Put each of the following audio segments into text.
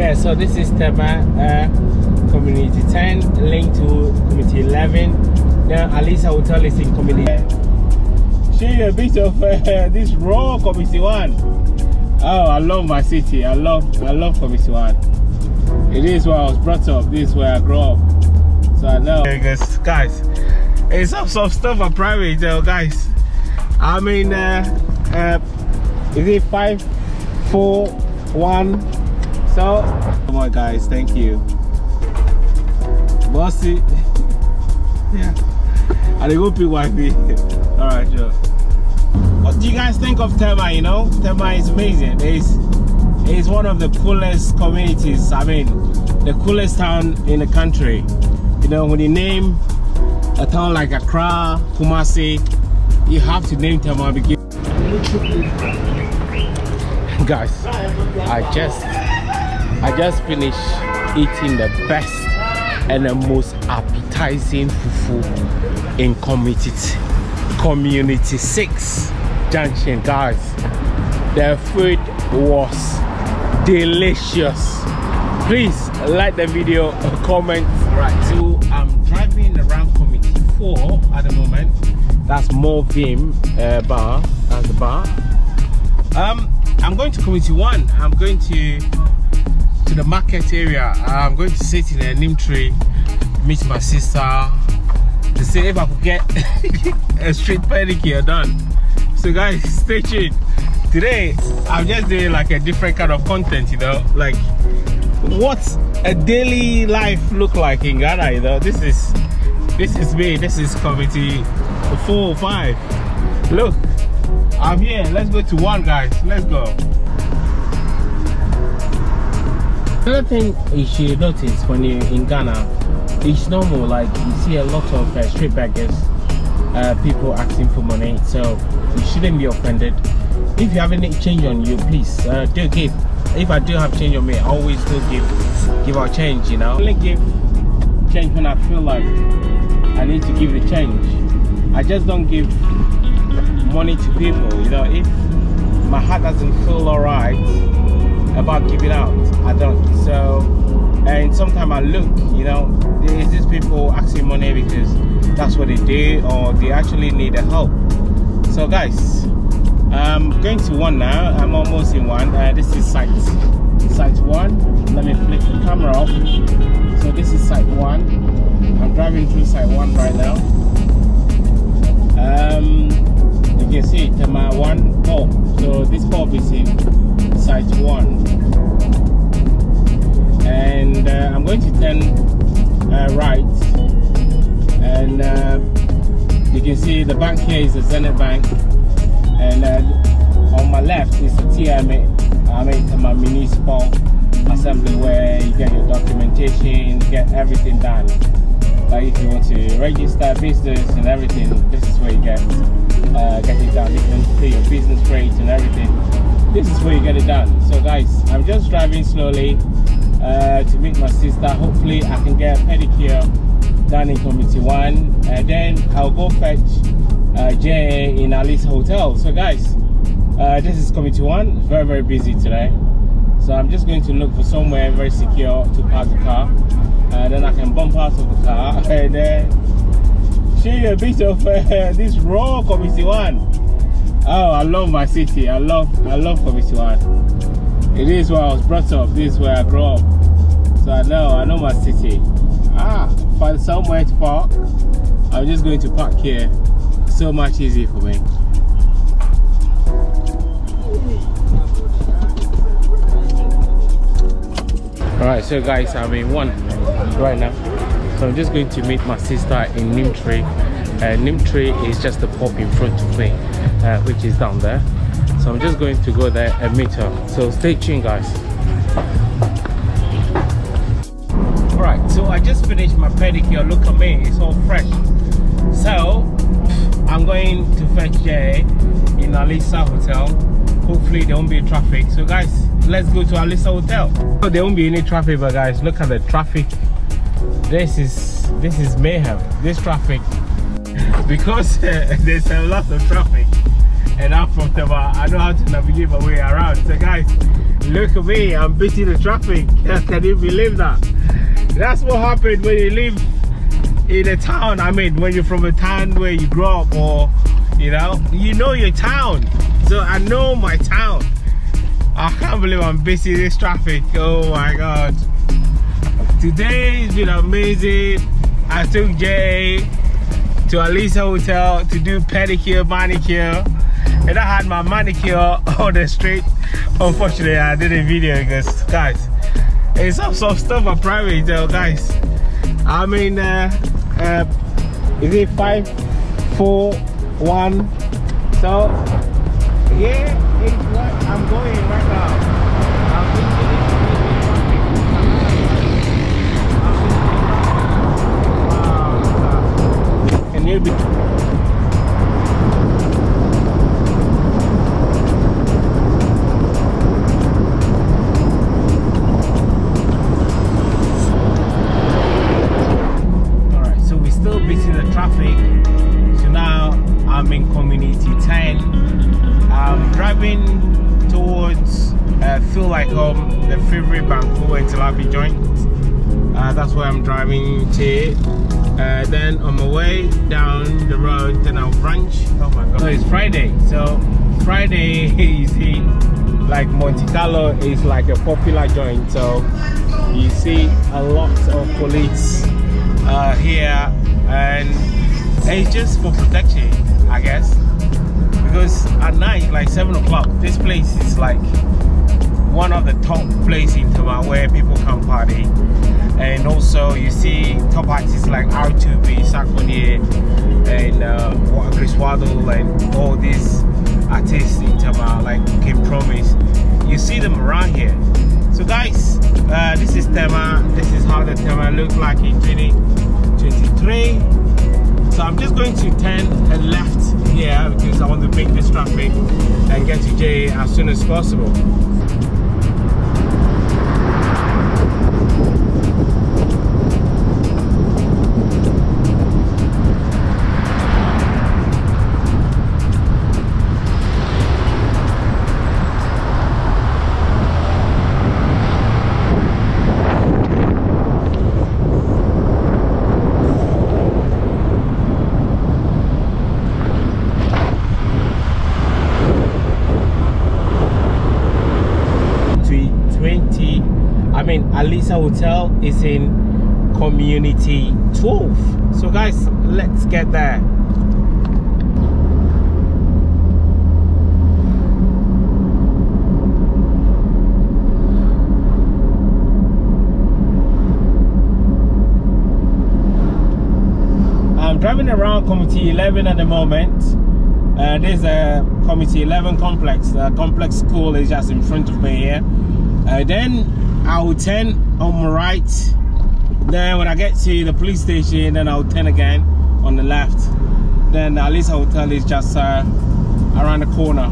Yeah, so this is Tema Community 10, linked to Community 11. Then Alisa Hotel is in Community. See a bit of this raw Community 1. Oh, I love my city. I love Community 1. It is where I was brought up. This is where I grew up. So I know. Guys, it's some stuff are private, guys. I mean, is it 5, 4, 1? So, come on, guys. Thank you, bossy. Yeah, and they go pick wifey. All right, sure. What do you guys think of Tema? You know, Tema is amazing. It's one of the coolest communities. I mean, the coolest town in the country. You know, when you name a town like Accra, Kumasi, you have to name Tema because, guys, I just finished eating the best and the most appetizing fufu in community 6 junction, guys. The food was delicious. Please like the video, comment. Right, so I'm driving around community 4 at the moment. That's more Vim bar, that's the bar. I'm going to community 1. I'm going to the market area. I'm going to sit in a Nim Tree, meet my sister to see if I could get a street pedicure done. So guys, stay tuned. Today I'm just doing like a different kind of content, you know, like what a daily life look like in Ghana, you know. This is me. This is community 4 or 5. Look, I'm here. Let's go to 1, guys. Let's go. Another thing you should notice when you're in Ghana, it's normal, like you see a lot of street beggars, people asking for money, so you shouldn't be offended. If you have any change on you, please do give. If I do have change on me, I always do give out change, you know. I only give change when I feel like I need to give the change. I just don't give money to people, you know. If my heart doesn't feel alright about giving out, I don't. So, and sometimes I look, you know, there's these people asking money because that's what they do, or they actually need the help. So guys, I'm going to 1 now. I'm almost in 1. This is site 1. Let me flip the camera off. So this is site 1. I'm driving through site 1 right now. You can see it, my 1 pub. So this pub is in site 1, and I'm going to turn right, and you can see the bank here is the Zenith Bank, and on my left is the TMA, I mean my municipal assembly, where you get your documentation, you get everything done. Like if you want to register business and everything, this is where you get it done. You can pay your business rates and everything. This is where you get it done. So guys, I'm just driving slowly to meet my sister. Hopefully I can get a pedicure done in community 1, and then I'll go fetch Jay in Alisa Hotel. So guys, this is community 1. It's very, very busy today. So I'm just going to look for somewhere very secure to park the car. Then I can bump out of the car and then show you a bit of this raw community 1. Oh, I love my city. I love community 1. It is where I was brought up. This is where I grew up. So I know my city. Find somewhere to park. I'm just going to park here. So much easier for me. Alright, so guys, I'm in 1 right now. So I'm just going to meet my sister in Nim Tree. Nim Tree is just the pub in front of me, which is down there. So I'm just going to go there and meet her. So stay tuned, guys. Alright, so I just finished my pedicure. Look at me, it's all fresh. So I'm going to fetch Jay in Alisa Hotel. Hopefully there won't be traffic. So guys, let's go to Alisa Hotel. So there won't be any traffic, but guys, look at the traffic. This is mayhem. This traffic, because there's a lot of traffic, and I'm from Tema. I know how to navigate my way around. So guys, Look at me, I'm beating the traffic. Can you believe that? That's what happened when you live in a town. I mean, when you're from a town where you grew up, or you know your town. So I know my town. I can't believe I'm beating this traffic. Oh my god. Today has been amazing. I took Jay to Alisa Hotel to do pedicure, manicure. And I had my manicure on the street. Unfortunately, I did a video because, guys, it's some stuff on private, guys. I mean, is it 5, 4, 1? So, yeah, it's what I'm going right now. Can you be? Traffic. So now I'm in community 10. I'm driving towards feel like the favorite Bangkok and Tilapi joint. That's where I'm driving to. Then on my way down the road, then I'll brunch. Oh my god! So it's Friday. So Friday you see, like Monte Carlo is like a popular joint. So you see a lot of police here. And it's just for protection, I guess, because at night, like 7 o'clock, this place is like one of the top places in Tema where people can party. And also you see top artists like R2B, Sakonye, and Chris Waddle, and all these artists in Tema like King Promise. You see them around here. So guys, this is Tema. This is how the Tema looks like in 2023. So I'm just going to turn and left here because I want to break this traffic and get to J as soon as possible. Alisa Hotel is in community 12. So guys, let's get there. I'm driving around community 11 at the moment. There's a community 11 complex. Complex school is just in front of me here. Then I'll turn on my right. Then when I get to the police station, then I'll turn again on the left. Then the Alisa Hotel is just around the corner.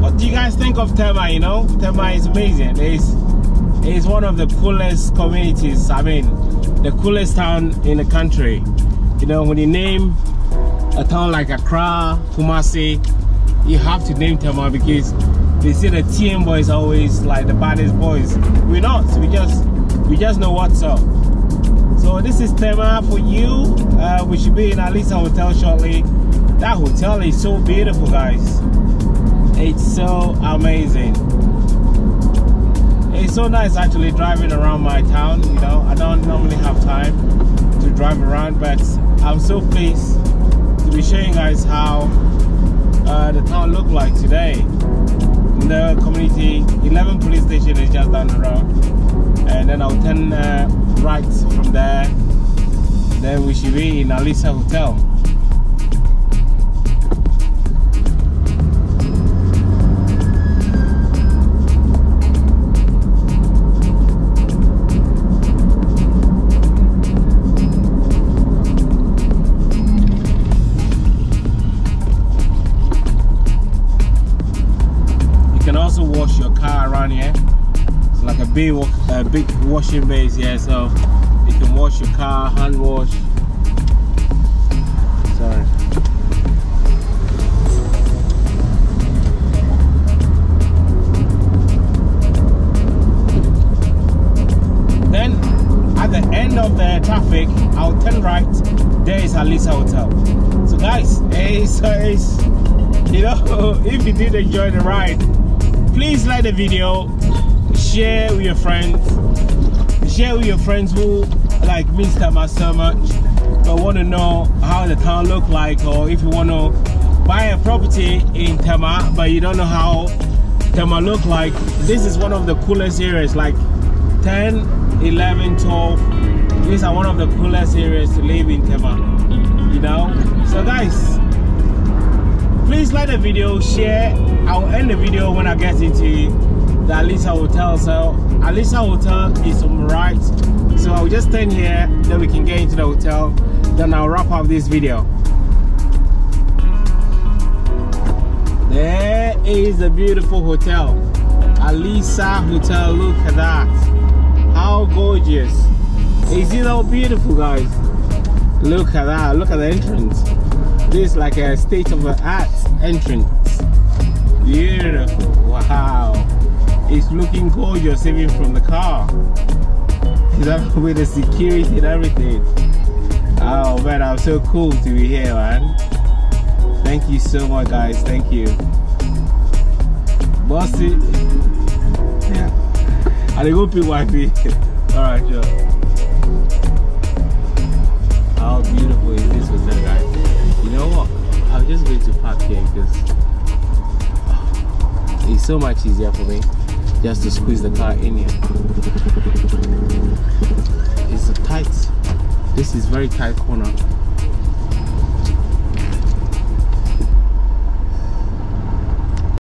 What do you guys think of Tema? You know, Tema is amazing. It's one of the coolest communities. I mean, the coolest town in the country. You know, when you name a town like Accra, Kumasi, you have to name Tema because they say the TM boys are always like the baddest boys. We're not. We just know what's up. So this is Tema for you. We should be in Alisa Hotel shortly. That hotel is so beautiful, guys. It's so amazing. It's so nice actually driving around my town. You know, I don't normally have time to drive around, but I'm so pleased to be showing you guys how the town looked like today. The community 11 police station is just down the road, and then I'll turn right from there. Then we should be in Alisa Hotel. big washing bays here, so you can wash your car, hand wash. Sorry. Then at the end of the traffic, I'll turn right. There is Alisa Hotel. So guys, you know, if you did enjoy the ride, please like the video, share with your friends, who like Mr. Tema so much, but want to know how the town look like, or if you want to buy a property in Tema but you don't know how Tema look like. This is one of the coolest areas, like 10, 11, 12, these are one of the coolest areas to live in Tema, you know. So guys, please like the video, share. I'll end the video when I get into the Alisa Hotel. So Alisa Hotel is on the right, so I'll just stand here, then we can get into the hotel, then I'll wrap up this video. There is the beautiful hotel, Alisa Hotel. Look at that, how gorgeous. Is it all beautiful, guys? Look at that, look at the entrance. This is like a state of the art entrance. Beautiful, wow. It's looking gorgeous even from the car. With the security and everything. Oh man, I'm so cool to be here, man. Thank you so much, guys, thank you. Bossy. Yeah. I'll go pick wifey. Alright, sure. How beautiful is this hotel, guys? You know what? I'm just going to park here because it's so much easier for me just to squeeze the car in here. It's a tight, this is very tight corner.